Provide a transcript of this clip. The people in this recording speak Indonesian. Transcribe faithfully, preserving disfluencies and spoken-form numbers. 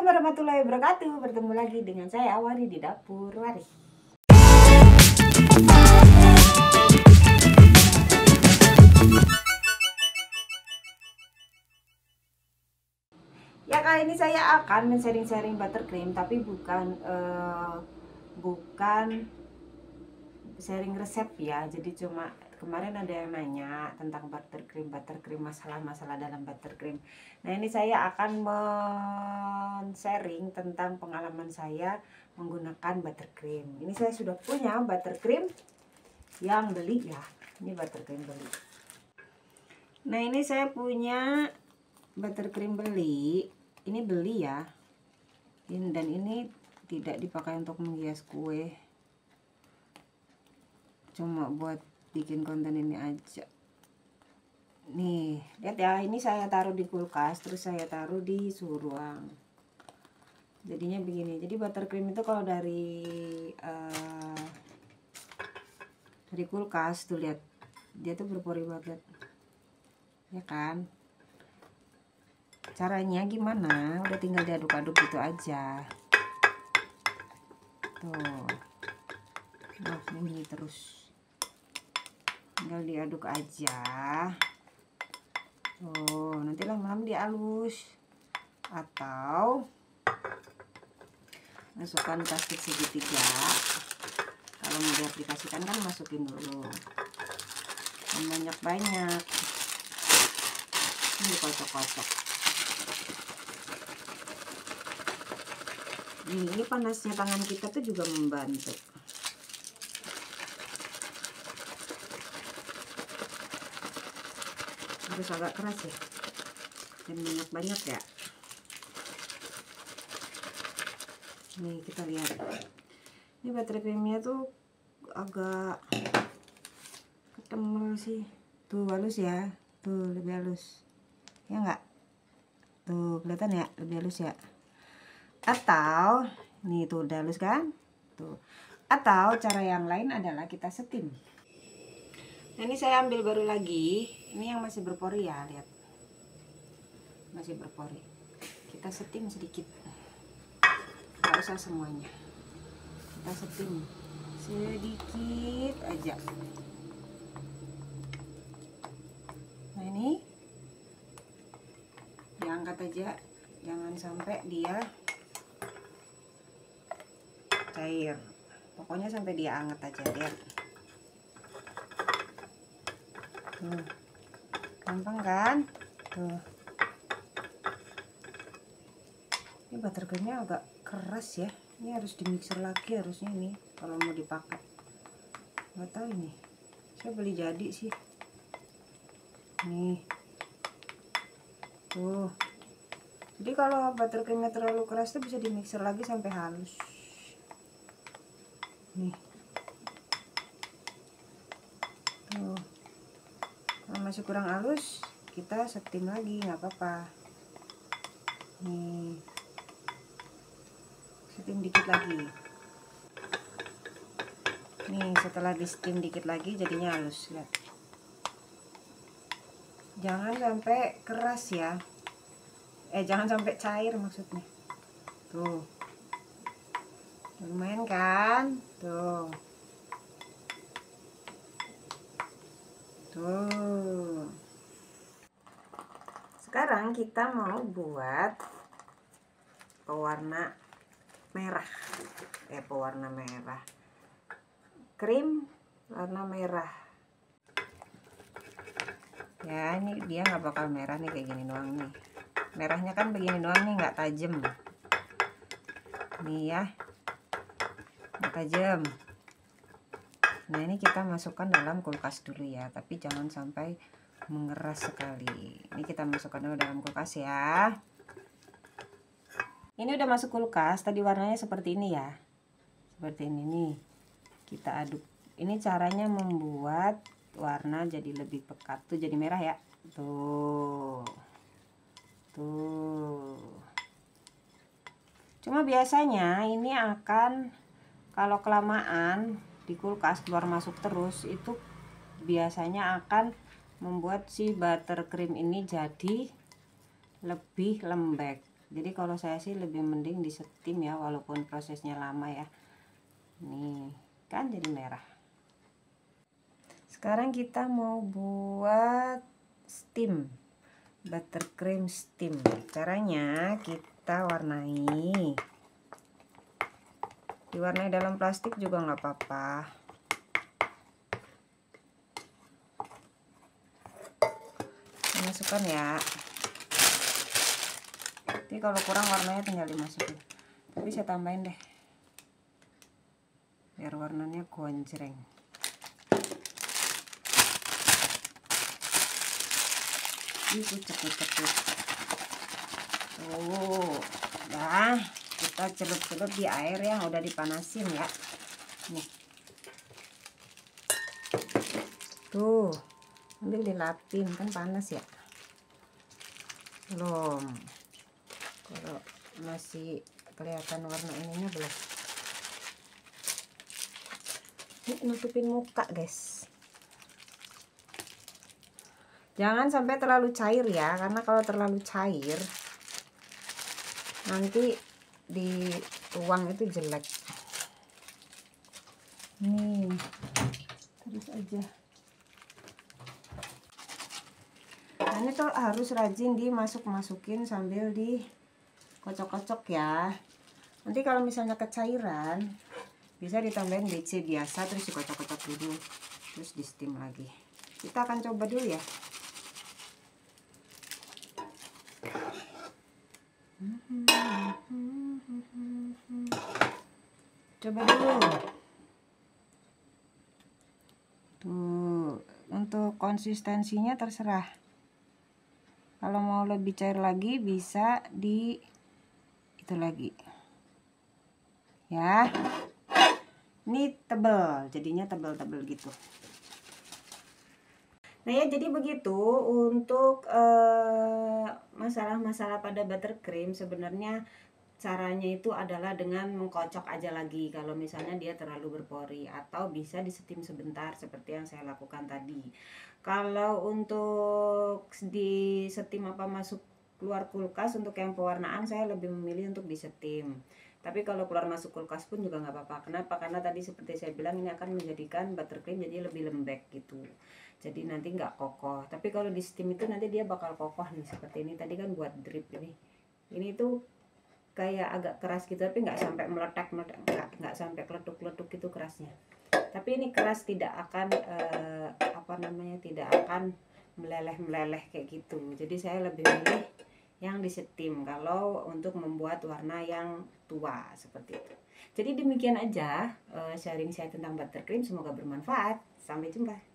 Assalamualaikum warahmatullahi wabarakatuh. Bertemu lagi dengan saya Warih di Dapur Warih. Ya, kali ini saya akan men-sharing-sharing buttercream, tapi bukan uh, bukan sharing resep ya. Jadi cuma kemarin ada yang nanya tentang buttercream, buttercream masalah-masalah dalam buttercream. Nah, ini saya akan men-sharing tentang pengalaman saya menggunakan buttercream. Ini saya sudah punya buttercream yang beli ya. Ini buttercream beli. Nah, ini saya punya buttercream beli. Ini beli ya. Dan ini tidak dipakai untuk menghias kue. Cuma buat bikin konten ini aja. Nih, lihat ya, ini saya taruh di kulkas, terus saya taruh di suhu ruang. Jadinya begini. Jadi buttercream itu kalau dari uh, dari kulkas tuh lihat, dia tuh berpori banget. Ya kan? Caranya gimana? Udah tinggal diaduk-aduk gitu aja. Tuh. Nah, bunyi terus. Tinggal diaduk aja. Tuh, nanti lama-lama dia halus. Atau masukkan plastik segitiga. Kalau mau diaplikasikan kan masukin dulu. Banyak-banyak. Ini kocok-kocok. Ini panasnya tangan kita tuh juga membantu. Harus agak keras ya, dan banyak-banyak ya. Nih, kita lihat, ini buttercreamnya tuh agak ketemu sih. Tuh halus ya, tuh lebih halus ya, enggak? Tuh kelihatan ya, lebih halus ya. Atau nih, tuh udah halus kan tuh. Atau cara yang lain adalah kita steam. Nah, ini saya ambil baru lagi. Ini yang masih berpori ya, lihat. Masih berpori. Kita steam sedikit. Enggak usah semuanya. Kita steam sedikit aja. Nah, ini diangkat aja, jangan sampai dia cair. Pokoknya sampai dia hangat aja, lihat. Tuh, gampang kan? Tuh, ini buttercreamnya agak keras ya. Ini harus dimixer lagi harusnya ini kalau mau dipakai. Nggak tahu ini, saya beli jadi sih. Nih, tuh. Jadi kalau buttercreamnya terlalu keras tuh bisa dimixer lagi sampai halus. Nih. Tuh. Kalau masih kurang halus, kita steam lagi, nggak apa-apa. Nih, steam dikit lagi. Nih, setelah di steam dikit lagi, jadinya halus. Lihat. Jangan sampai keras ya. Eh, jangan sampai cair maksudnya. Tuh, lumayan kan? Tuh. Tuh. Sekarang kita mau buat pewarna merah. Eh, pewarna merah. Krim warna merah. Ya, ini dia nggak bakal merah nih kayak gini doang nih. Merahnya kan begini doang nih, nggak tajam. Nih ya. Nggak tajam. Nah, ini kita masukkan dalam kulkas dulu ya, tapi jangan sampai mengeras sekali. Ini kita masukkan dulu dalam kulkas ya. Ini udah masuk kulkas, tadi warnanya seperti ini ya. Seperti ini nih. Kita aduk. Ini caranya membuat warna jadi lebih pekat. Tuh, jadi merah ya. Tuh. Tuh. Cuma biasanya ini akan, kalau kelamaan di kulkas keluar masuk terus, itu biasanya akan membuat si buttercream ini jadi lebih lembek. Jadi kalau saya sih lebih mending di steam ya, walaupun prosesnya lama ya. Nih kan jadi merah. Sekarang kita mau buat steam, buttercream steam. Caranya kita warnai. Diwarnai dalam plastik juga nggak apa-apa. Masukkan ya. Jadi kalau kurang warnanya tinggal dimasukin. Tapi saya tambahin deh, biar warnanya gonjreng. Dikucek-kucek. Tuh, dah. Kita celup-celup di air yang udah dipanasin ya. Nih. Tuh, ambil dilapin, kan panas ya. Belum. Kalau masih kelihatan warna ininya belum. Ini nutupin muka, guys. Jangan sampai terlalu cair ya, karena kalau terlalu cair nanti di uang itu jelek. Nih, terus aja. Nah, ini tuh harus rajin dimasuk-masukin sambil dikocok-kocok ya. Nanti kalau misalnya kecairan, bisa ditambahin B C biasa, terus dikocok-kocok dulu, terus di steam lagi. Kita akan coba dulu ya. Coba dulu. Tuh, untuk konsistensinya terserah. Kalau mau lebih cair lagi bisa di itu lagi. Ya. Ini tebel, jadinya tebel-tebel gitu. Nah ya, jadi begitu untuk masalah-masalah eh, pada buttercream. Sebenarnya caranya itu adalah dengan mengkocok aja lagi kalau misalnya dia terlalu berpori, atau bisa disteam sebentar seperti yang saya lakukan tadi. Kalau untuk di steam apa masuk keluar kulkas, untuk yang pewarnaan saya lebih memilih untuk di steam. Tapi kalau keluar masuk kulkas pun juga nggak apa-apa. Kenapa? Karena tadi seperti saya bilang, ini akan menjadikan buttercream jadi lebih lembek gitu. Jadi nanti nggak kokoh. Tapi kalau di steam itu nanti dia bakal kokoh nih, seperti ini tadi kan buat drip ini. Ini tuh kayak agak keras gitu, tapi nggak sampai meletak-meletak, nggak sampai keletuk-keletuk gitu kerasnya. Tapi ini keras, tidak akan eh, apa namanya, tidak akan meleleh-meleleh kayak gitu. Jadi saya lebih milih yang di steam kalau untuk membuat warna yang tua seperti itu. Jadi demikian aja eh, sharing saya tentang buttercream, semoga bermanfaat. Sampai jumpa.